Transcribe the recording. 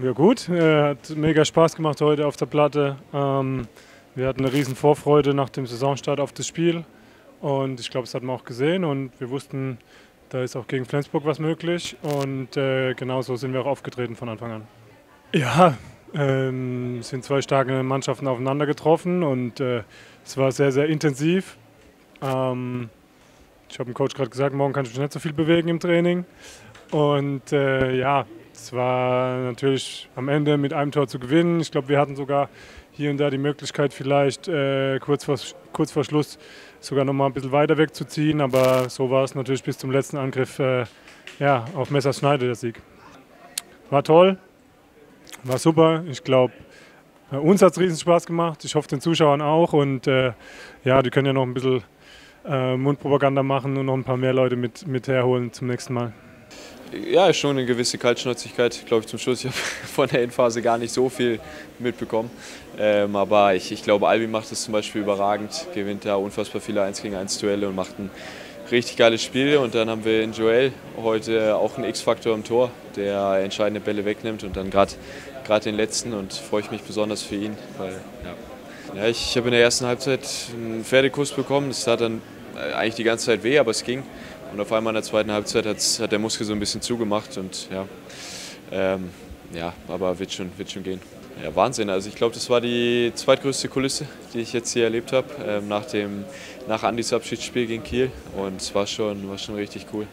Ja gut, hat mega Spaß gemacht heute auf der Platte. Wir hatten eine riesen Vorfreude nach dem Saisonstart auf das Spiel und ich glaube, das hat man auch gesehen und wir wussten, da ist auch gegen Flensburg was möglich und genauso sind wir auch aufgetreten von Anfang an. Ja, es sind zwei starke Mannschaften aufeinander getroffen und es war sehr, sehr intensiv. Ich habe dem Coach gerade gesagt, morgen kann ich mich nicht so viel bewegen im Training und ja, es war natürlich am Ende mit einem Tor zu gewinnen. Ich glaube, wir hatten sogar hier und da die Möglichkeit, vielleicht kurz vor Schluss sogar noch mal ein bisschen weiter wegzuziehen. Aber so war es natürlich bis zum letzten Angriff ja, auf Messers Schneide, der Sieg. War toll, war super. Ich glaube, uns hat es riesen Spaß gemacht. Ich hoffe, den Zuschauern auch. Und ja, die können ja noch ein bisschen Mundpropaganda machen und noch ein paar mehr Leute mit herholen zum nächsten Mal. Ja, schon eine gewisse Kaltschnäuzigkeit, glaube ich, zum Schluss. Ich habe von der Endphase gar nicht so viel mitbekommen. Aber ich glaube, Albi macht es zum Beispiel überragend, gewinnt da unfassbar viele 1-gegen-1 Duelle und macht ein richtig geiles Spiel. Und dann haben wir in Joel heute auch einen X-Faktor im Tor, der entscheidende Bälle wegnimmt und dann gerade den letzten. Und freue ich mich besonders für ihn. Weil, ja, ich habe in der ersten Halbzeit einen Pferdekuss bekommen. Das tat dann eigentlich die ganze Zeit weh, aber es ging. Und auf einmal in der zweiten Halbzeit hat der Muskel so ein bisschen zugemacht und ja, aber wird schon gehen. Ja, Wahnsinn, also ich glaube, das war die zweitgrößte Kulisse, die ich jetzt hier erlebt habe, nach Andys Abschiedsspiel gegen Kiel und es war schon richtig cool.